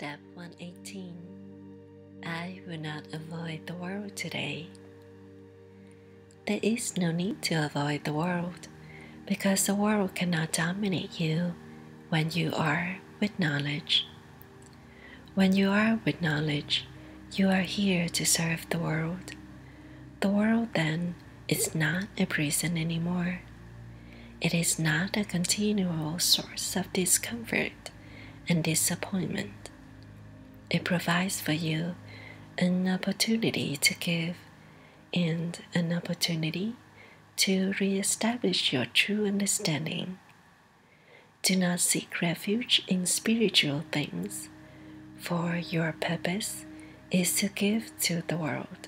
Step 118. I will not avoid the world today. There is no need to avoid the world, because the world cannot dominate you when you are with knowledge. When you are with knowledge, you are here to serve the world. The world then is not a prison anymore. It is not a continual source of discomfort and disappointment. It provides for you an opportunity to give and an opportunity to re-establish your true understanding. Do not seek refuge in spiritual things, for your purpose is to give to the world.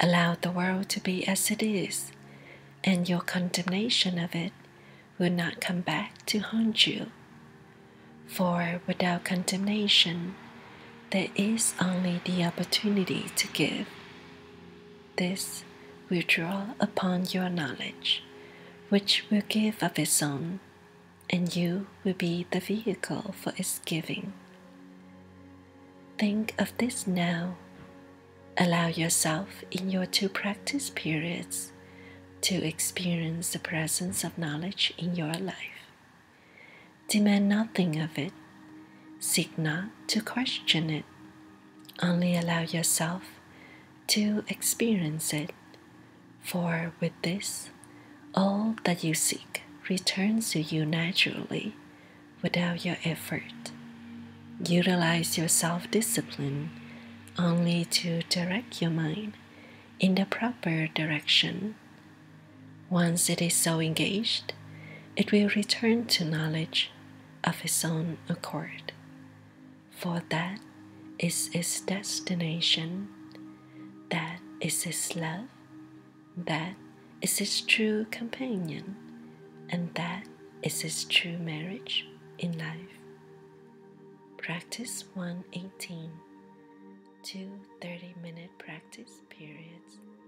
Allow the world to be as it is, and your condemnation of it will not come back to haunt you. For without condemnation, there is only the opportunity to give. This will draw upon your knowledge, which will give of its own, and you will be the vehicle for its giving. Think of this now. Allow yourself in your two practice periods to experience the presence of knowledge in your life. Demand nothing of it. Seek not to question it. Only allow yourself to experience it, for with this, all that you seek returns to you naturally, without your effort. Utilize your self-discipline only to direct your mind in the proper direction. Once it is so engaged, it will return to knowledge of its own accord, for that is its destination, that is its love, that is its true companion, and that is its true marriage in life. Practice 118, 2 30-minute practice periods.